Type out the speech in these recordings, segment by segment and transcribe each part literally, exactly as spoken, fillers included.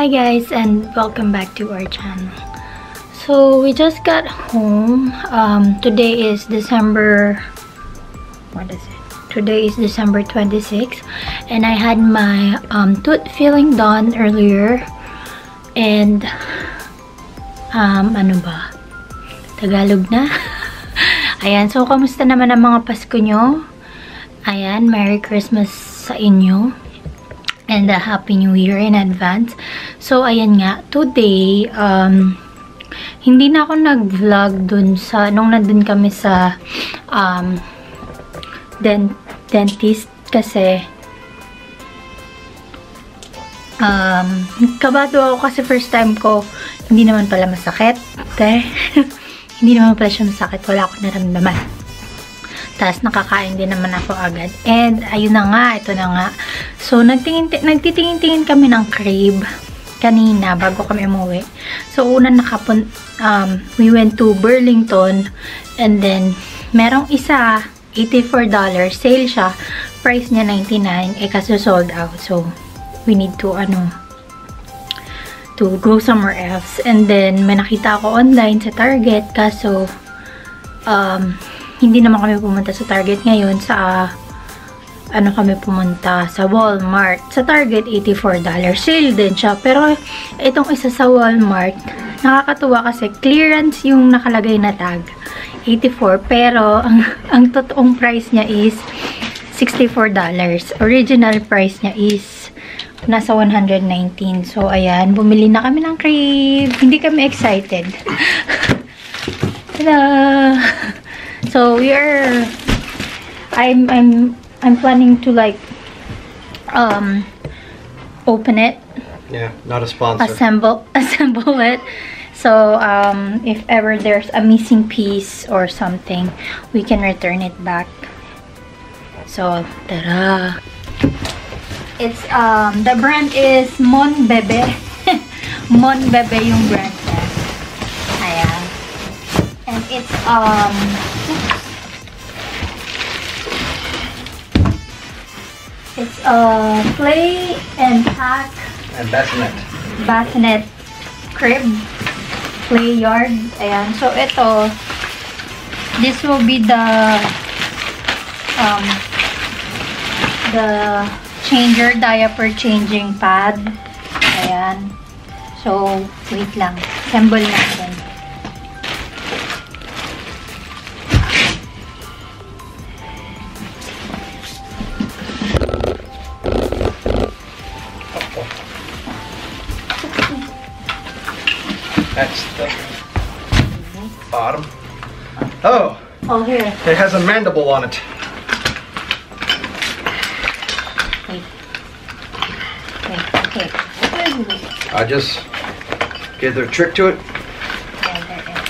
Hi guys, and welcome back to our channel. So we just got home. Um, today is December what is it today is December twenty-sixth, and I had my um, tooth filling done earlier, and um, ano ba Tagalog na? Ayan, so kamusta naman ang mga Pasko nyo? Ayan, Merry Christmas sa inyo and a Happy New Year in advance. So, ayan nga, today, um, hindi na ako nag-vlog dun sa, nung nandun kami sa, um, dent dentist, kasi, um, kabado ako kasi first time ko, hindi naman pala masakit, eh. Hindi naman pala siya masakit, wala akong naramdaman. Tapos, nakakain din naman ako agad. And, ayun na nga, ito na nga. So, nagtitingin-tingin kami ng crib kanina bago kami umuwi. So, una nakapun, um, we went to Burlington, and then, merong isa, eighty-four dollars, sale siya, price niya ninety-nine, eh kasi sold out. So, we need to, ano, to go somewhere else. And then, may nakita ako online sa Target, kaso, um, hindi naman kami pumunta sa Target ngayon. Sa, uh, ano kami pumunta? Sa Walmart. Sa Target, eighty-four dollars. Sale din siya. Pero, itong isa sa Walmart, nakakatuwa kasi clearance yung nakalagay na tag. eighty-four. Pero, ang, ang totoong price niya is sixty-four dollars. Original price niya is nasa one nineteen. So, ayan. Bumili na kami ng crib. Hindi kami excited. Hello! So we are. I'm I'm I'm planning to like um open it. Yeah, not a sponsor. Assemble assemble it. So um, if ever there's a missing piece or something, we can return it back. So ta-da! It's um the brand is Monbebe. Monbebe yung brand. Ayan. And it's um. It's a play and pack and bassinet. Bassinet crib play yard. Ayan. So ito, this will be the um the changer diaper changing pad. Ayan. So wait lang. Assemble natin. That's the bottom. Oh! Oh, here. It has a mandible on it. Wait. Wait, okay. I just gave their trick to it. Yeah, there it is.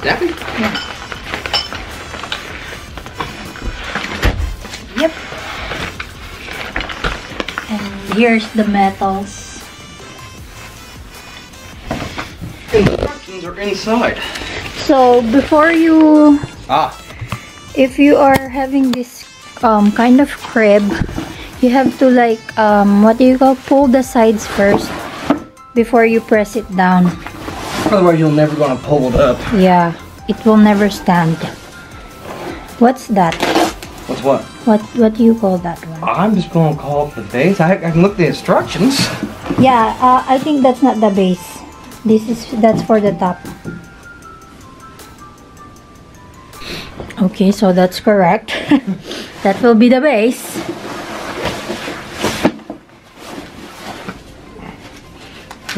Okay. Snappy? Yeah. Yep. And here's the metals. Instructions are inside. So before you, ah, if you are having this um kind of crib, you have to like um what do you call pull the sides first before you press it down. Otherwise, you're never gonna pull it up. Yeah. It will never stand. What's that? What's what? What What do you call that one? I'm just going to call it the base. I, I can look at the instructions. Yeah, uh, I think that's not the base. This is That's for the top. Okay, so that's correct. That will be the base.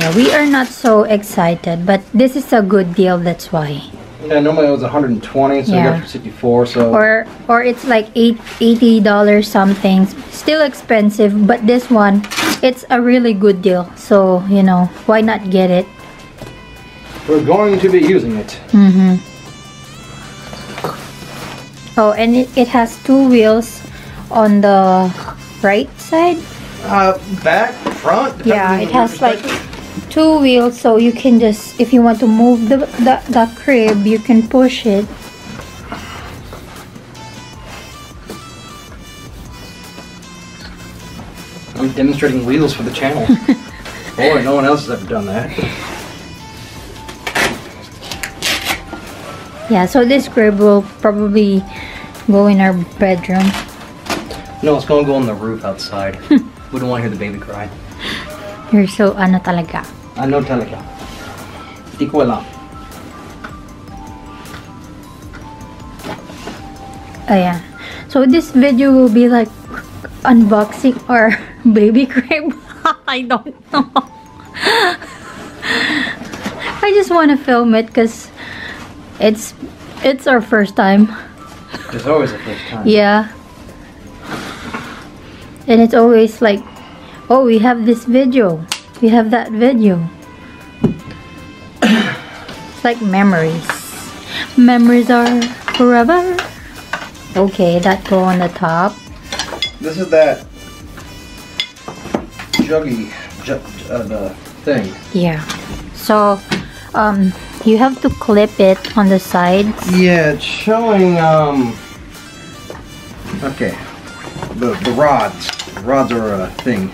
Yeah, we are not so excited, but this is a good deal, that's why. Yeah, normally it was one hundred twenty, so yeah. We got it for sixty-four. So or or it's like eight eighty dollars something. Still expensive, but this one, it's a really good deal. So you know, why not get it? We're going to be using it. Mm-hmm. Oh, and it, it has two wheels on the right side. Uh, back, front. Yeah, it has like two wheels, so you can just, if you want to move the, the, the crib, you can push it. I'm demonstrating wheels for the channel. Boy, no one else has ever done that. Yeah, so this crib will probably go in our bedroom. No, it's gonna go on the roof outside. We don't want to hear the baby cry. You're so ano talaga. Ano talaga. Di ko alam. Oh yeah. So this video will be like unboxing our baby crib. I don't know. I just want to film it because it's it's our first time. It's always the first time. Yeah. And it's always like, oh, we have this video, we have that video. It's like memories. Memories are forever. Okay, that go on the top. This is that juggy jug, uh, the thing. Yeah. So, um, you have to clip it on the sides. Yeah, it's showing. Um. Okay. The the rods. The rods are a thing.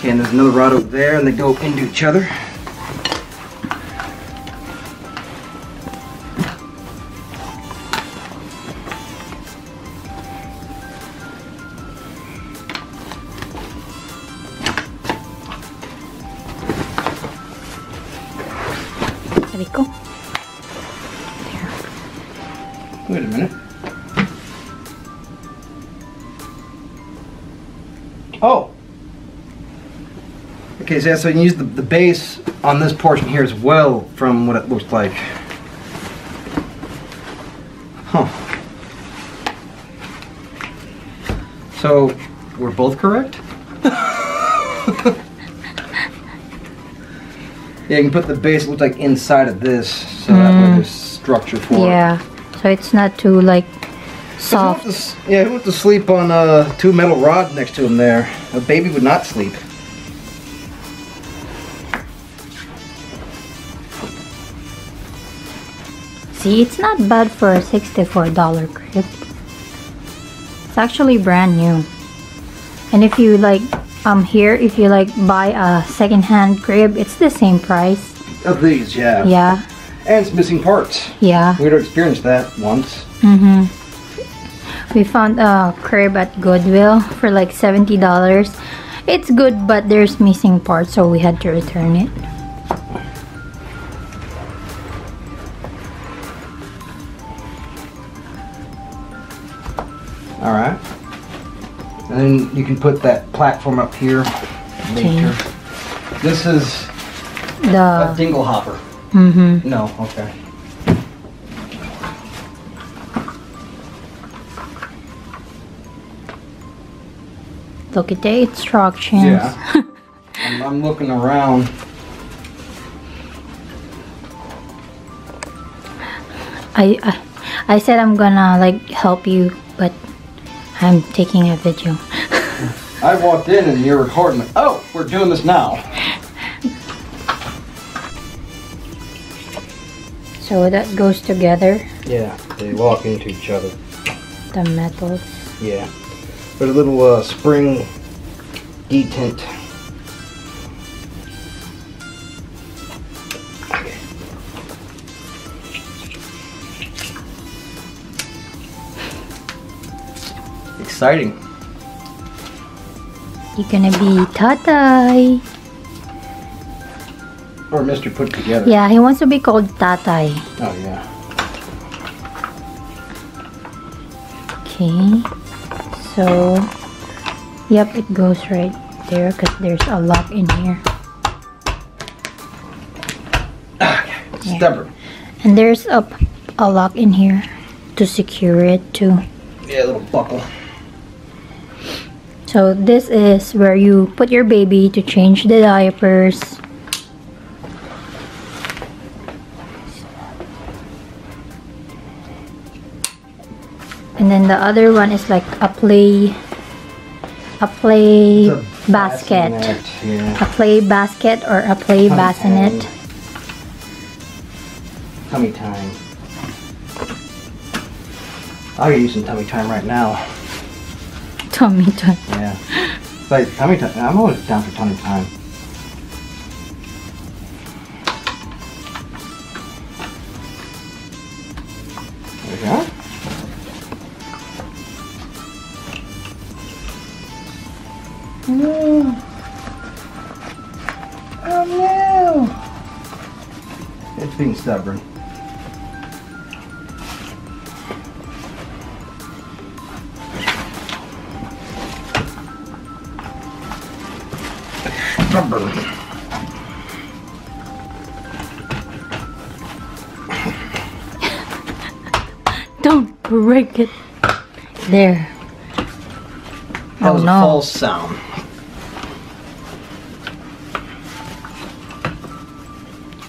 Okay, and there's another rod over there, and they go into each other. There we go. There. Wait a minute. Oh! Okay, so, yeah, so you can use the, the base on this portion here as well, from what it looks like. Huh. So, we're both correct? Yeah, you can put the base, look like, inside of this, so mm. that way there's structure for yeah. it. Yeah, so it's not too, like, soft. Who to, yeah, who wants to sleep on uh, two metal rods next to him there? A baby would not sleep. See, it's not bad for a sixty-four dollar crib. It's actually brand new. And if you like, um, here, if you like buy a secondhand crib, it's the same price. Of these, yeah. Yeah. And it's missing parts. Yeah. We'd experienced that once. Mm-hmm. We found a crib at Goodwill for like seventy dollars. It's good, but there's missing parts, so we had to return it. All right. And then you can put that platform up here later. Okay. This is the... a dingle hopper. Mm-hmm. No, okay. Look at the instructions. Yeah. I'm, I'm looking around. I, I I said I'm gonna like help you, but I'm taking a video. I walked in and you're recording me. Oh, we're doing this now. So that goes together. Yeah, they walk into each other. The metals. Yeah. But a little uh, spring detent. Okay. Exciting. You're gonna be tatay. Or Mister Put Together. Yeah, he wants to be called tatay. Oh yeah. Okay. So, yep, it goes right there because there's a lock in here. Okay, yeah. Stubborn. And there's a, a lock in here to secure it too. Yeah, a little buckle. So this is where you put your baby to change the diapers. And then the other one is like a play, a play basket. Bassinet, yeah. A play basket or a play tummy bassinet. Time. Tummy time. I'll use some tummy time right now. Tummy time. Yeah. It's like tummy time. I'm always down for tummy time. There we go. No. Oh no! It's being stubborn. Stubborn. Don't break it. There. That oh, was no. a false sound.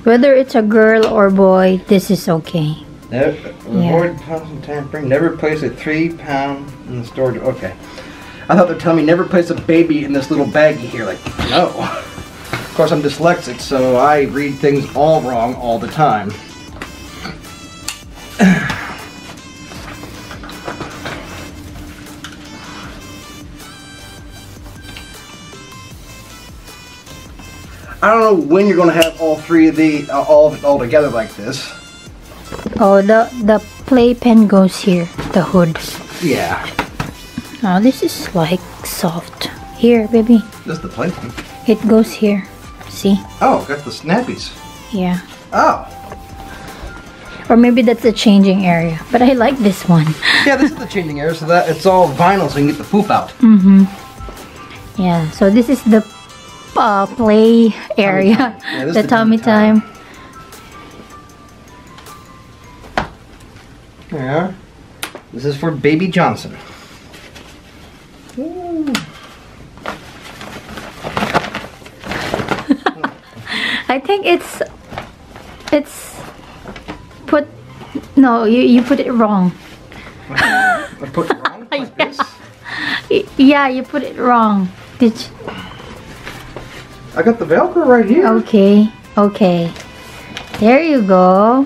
Whether it's a girl or boy, this is okay. Never, avoid yeah. constant tampering. Never place a three pound in the storage. Okay. I thought they were telling me never place a baby in this little baggie here. Like, no. Of course, I'm dyslexic, so I read things all wrong all the time. I don't know when you're going to have all three of the uh, all all together like this. Oh, the the playpen goes here. The hood. Yeah. Oh, this is like soft. Here, baby. This is the playpen. It goes here. See? Oh, got the snappies. Yeah. Oh. Or maybe that's the changing area. But I like this one. Yeah, this is the changing area, so that it's all vinyl, so you can get the poop out. Mm-hmm. Yeah. So this is the Uh, play area, tummy yeah, the, the tummy, tummy time. time. Yeah, this is for Baby Johnson. I think it's it's put no, you you put it wrong. I put it wrong. Like yeah. This? Yeah, you put it wrong. Did you? I got the Velcro right here. Okay, okay. There you go.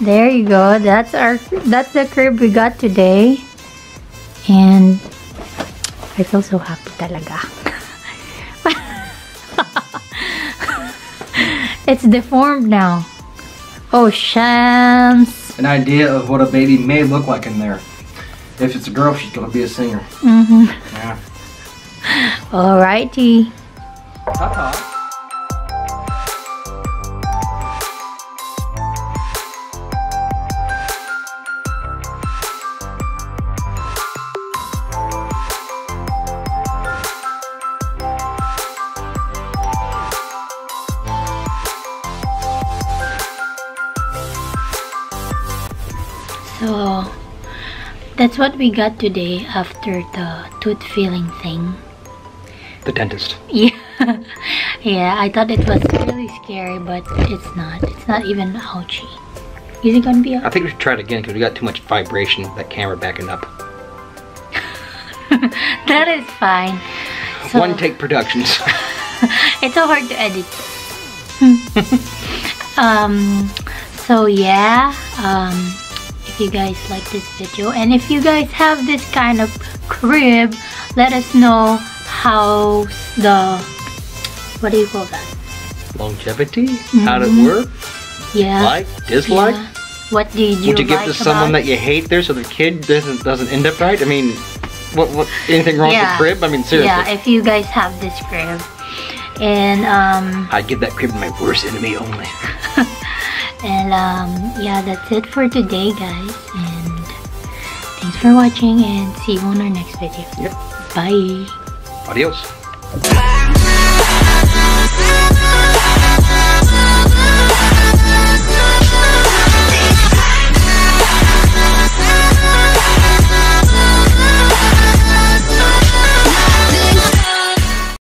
There you go. That's our that's the crib we got today. And I feel so happy talaga. It's deformed now. Oh, shams. An idea of what a baby may look like in there. If it's a girl, she's gonna be a singer. Mm-hmm. Yeah. Alrighty. Ta-ta. So that's what we got today after the tooth filling thing. The dentist. Yeah. Yeah, I thought it was really scary, but it's not. It's not even ouchy. Is it going to be ouchy? I think we should try it again because we got too much vibration with that camera backing up. That is fine. So, One Take Productions. It's so hard to edit. um, so yeah. Um, If you guys like this video, and if you guys have this kind of crib, let us know how the what do you call that longevity mm-hmm. how it work, yeah, like, dislike, yeah. What do you do? Would you give like to someone that you hate there so the kid doesn't doesn't end up right? I mean, what what anything wrong yeah. with the crib? I mean, seriously, yeah, if you guys have this crib, and um, I'd give that crib to my worst enemy only. And um, yeah, that's it for today, guys. And thanks for watching, and see you on our next video. Yep. Bye. Adios.